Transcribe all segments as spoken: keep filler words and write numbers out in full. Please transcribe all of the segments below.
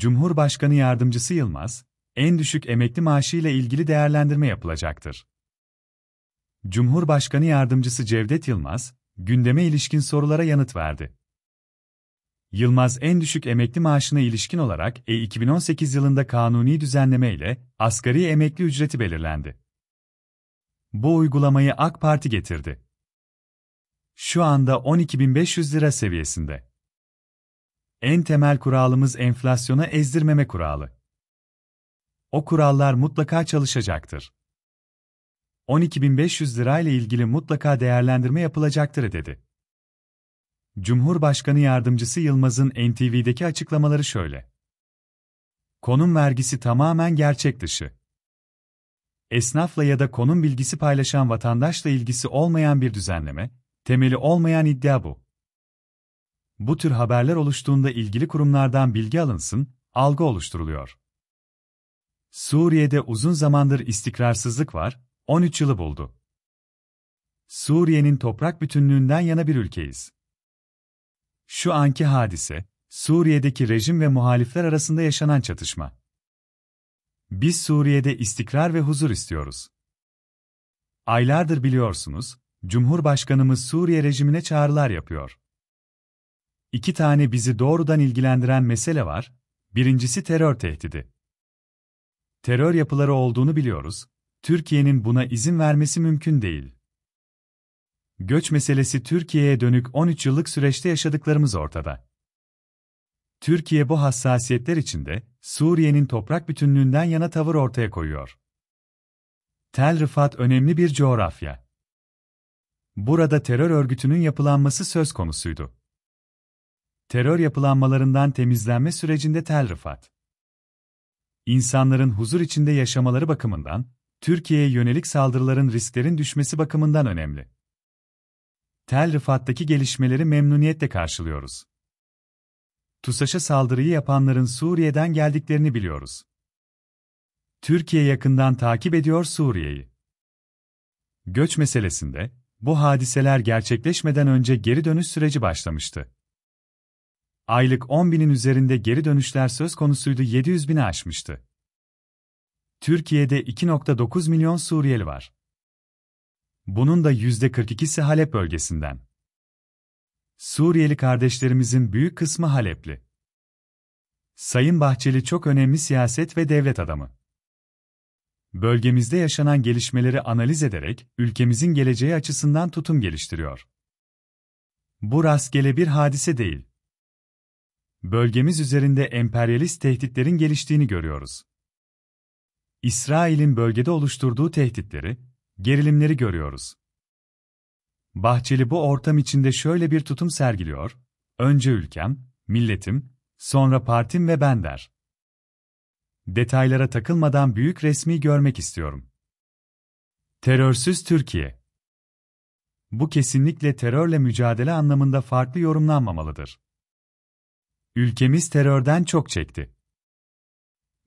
Cumhurbaşkanı Yardımcısı Yılmaz, en düşük emekli maaşıyla ilgili değerlendirme yapılacaktır. Cumhurbaşkanı Yardımcısı Cevdet Yılmaz, gündeme ilişkin sorulara yanıt verdi. Yılmaz, en düşük emekli maaşına ilişkin olarak E iki bin on sekiz yılında kanuni düzenleme ile asgari emekli ücreti belirlendi. Bu uygulamayı A K Parti getirdi. Şu anda on iki bin beş yüz lira seviyesinde. En temel kuralımız enflasyona ezdirmeme kuralı. O kurallar mutlaka çalışacaktır. on iki bin beş yüz lirayla ilgili mutlaka değerlendirme yapılacaktır dedi. Cumhurbaşkanı Yardımcısı Yılmaz'ın N T V'deki açıklamaları şöyle. Konum vergisi tamamen gerçek dışı. Esnafla ya da konum bilgisi paylaşan vatandaşla ilgisi olmayan bir düzenleme, temeli olmayan iddia bu. Bu tür haberler oluştuğunda ilgili kurumlardan bilgi alınsın, algı oluşturuluyor. Suriye'de uzun zamandır istikrarsızlık var, on üç yılı buldu. Suriye'nin toprak bütünlüğünden yana bir ülkeyiz. Şu anki hadise, Suriye'deki rejim ve muhalifler arasında yaşanan çatışma. Biz Suriye'de istikrar ve huzur istiyoruz. Aylardır biliyorsunuz, Cumhurbaşkanımız Suriye rejimine çağrılar yapıyor. İki tane bizi doğrudan ilgilendiren mesele var, birincisi terör tehdidi. Terör yapıları olduğunu biliyoruz, Türkiye'nin buna izin vermesi mümkün değil. Göç meselesi Türkiye'ye dönük on üç yıllık süreçte yaşadıklarımız ortada. Türkiye bu hassasiyetler içinde Suriye'nin toprak bütünlüğünden yana tavır ortaya koyuyor. Tel Rifat önemli bir coğrafya. Burada terör örgütünün yapılanması söz konusuydu. Terör yapılanmalarından temizlenme sürecinde Tel Rifat, İnsanların huzur içinde yaşamaları bakımından, Türkiye'ye yönelik saldırıların risklerin düşmesi bakımından önemli. Tel Rifat'taki gelişmeleri memnuniyetle karşılıyoruz. Tusaş'a saldırıyı yapanların Suriye'den geldiklerini biliyoruz. Türkiye yakından takip ediyor Suriye'yi. Göç meselesinde, bu hadiseler gerçekleşmeden önce geri dönüş süreci başlamıştı. Aylık on binin üzerinde geri dönüşler söz konusuydu, yedi yüz bini aşmıştı. Türkiye'de iki nokta dokuz milyon Suriyeli var. Bunun da yüzde kırk ikisi Halep bölgesinden. Suriyeli kardeşlerimizin büyük kısmı Halepli. Sayın Bahçeli çok önemli siyaset ve devlet adamı. Bölgemizde yaşanan gelişmeleri analiz ederek ülkemizin geleceği açısından tutum geliştiriyor. Bu rastgele bir hadise değil. Bölgemiz üzerinde emperyalist tehditlerin geliştiğini görüyoruz. İsrail'in bölgede oluşturduğu tehditleri, gerilimleri görüyoruz. Bahçeli bu ortam içinde şöyle bir tutum sergiliyor, önce ülkem, milletim, sonra partim ve ben der. Detaylara takılmadan büyük resmi görmek istiyorum. Terörsüz Türkiye. Bu kesinlikle terörle mücadele anlamında farklı yorumlanmamalıdır. Ülkemiz terörden çok çekti.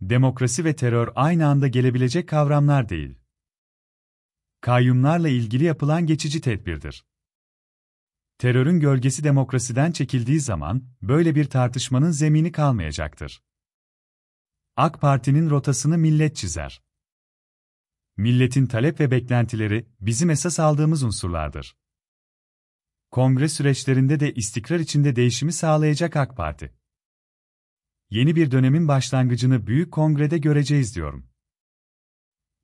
Demokrasi ve terör aynı anda gelebilecek kavramlar değil. Kayyumlarla ilgili yapılan geçici tedbirdir. Terörün gölgesi demokrasiden çekildiği zaman böyle bir tartışmanın zemini kalmayacaktır. A K Parti'nin rotasını millet çizer. Milletin talep ve beklentileri bizim esas aldığımız unsurlardır. Kongre süreçlerinde de istikrar içinde değişimi sağlayacak A K Parti. Yeni bir dönemin başlangıcını büyük kongrede göreceğiz diyorum.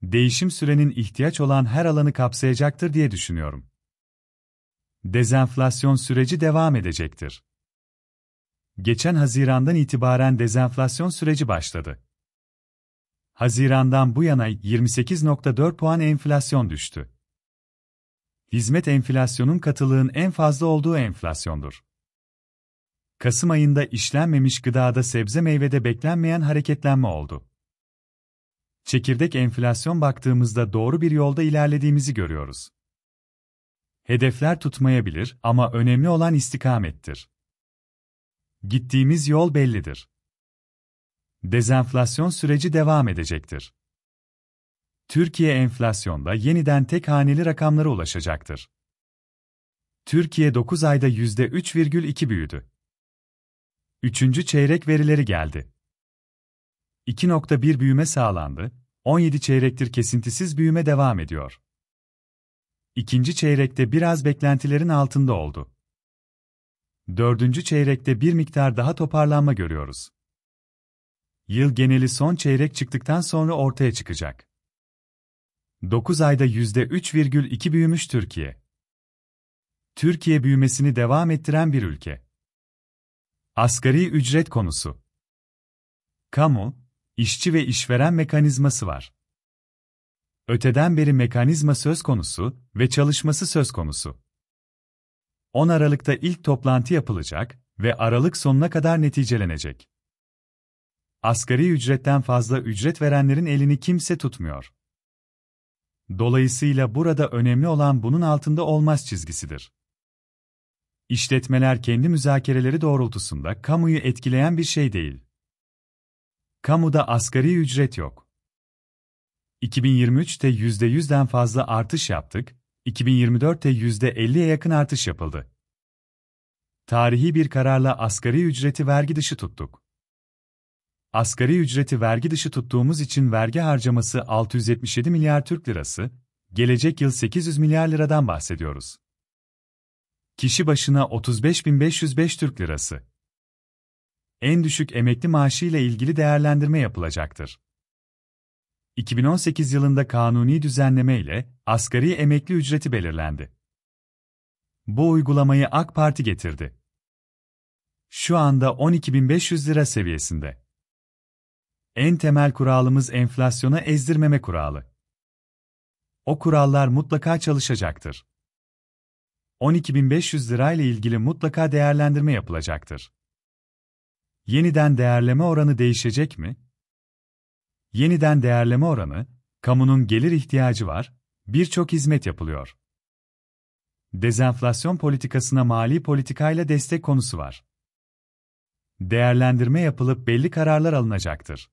Değişim sürenin ihtiyaç olan her alanı kapsayacaktır diye düşünüyorum. Dezenflasyon süreci devam edecektir. Geçen Haziran'dan itibaren dezenflasyon süreci başladı. Haziran'dan bu yana yirmi sekiz nokta dört puan enflasyon düştü. Hizmet enflasyonun katılığın en fazla olduğu enflasyondur. Kasım ayında işlenmemiş gıdada, sebze meyvede beklenmeyen hareketlenme oldu. Çekirdek enflasyon baktığımızda doğru bir yolda ilerlediğimizi görüyoruz. Hedefler tutmayabilir ama önemli olan istikamettir. Gittiğimiz yol bellidir. Dezenflasyon süreci devam edecektir. Türkiye enflasyonda yeniden tek haneli rakamlara ulaşacaktır. Türkiye dokuz ayda yüzde üç virgül iki büyüdü. Üçüncü çeyrek verileri geldi. iki nokta bir büyüme sağlandı, on yedi çeyrektir kesintisiz büyüme devam ediyor. İkinci çeyrekte biraz beklentilerin altında oldu. Dördüncü çeyrekte bir miktar daha toparlanma görüyoruz. Yıl geneli son çeyrek çıktıktan sonra ortaya çıkacak. dokuz ayda yüzde üç virgül iki büyümüş Türkiye. Türkiye büyümesini devam ettiren bir ülke. Asgari ücret konusu. Kamu, işçi ve işveren mekanizması var. Öteden beri mekanizma söz konusu ve çalışması söz konusu. on Aralık'ta ilk toplantı yapılacak ve Aralık sonuna kadar neticelenecek. Asgari ücretten fazla ücret verenlerin elini kimse tutmuyor. Dolayısıyla burada önemli olan bunun altında olmaz çizgisidir. İşletmeler kendi müzakereleri doğrultusunda kamuyu etkileyen bir şey değil. Kamuda asgari ücret yok. iki bin yirmi üç'te yüzde yüz'den fazla artış yaptık, iki bin yirmi dört'te yüzde elli'ye yakın artış yapıldı. Tarihi bir kararla asgari ücreti vergi dışı tuttuk. Asgari ücreti vergi dışı tuttuğumuz için vergi harcaması altı yüz yetmiş yedi milyar Türk lirası, gelecek yıl sekiz yüz milyar liradan bahsediyoruz. Kişi başına otuz beş bin beş yüz beş Türk lirası. En düşük emekli maaşı ile ilgili değerlendirme yapılacaktır. iki bin on sekiz yılında kanuni düzenleme ile asgari emekli ücreti belirlendi. Bu uygulamayı AK Parti getirdi. Şu anda on iki bin beş yüz lira seviyesinde. En temel kuralımız enflasyona ezdirmeme kuralı. O kurallar mutlaka çalışacaktır. on iki bin beş yüz lirayla ilgili mutlaka değerlendirme yapılacaktır. Yeniden değerleme oranı değişecek mi? Yeniden değerleme oranı, kamunun gelir ihtiyacı var, birçok hizmet yapılıyor. Dezenflasyon politikasına mali politikayla destek konusu var. Değerlendirme yapılıp belli kararlar alınacaktır.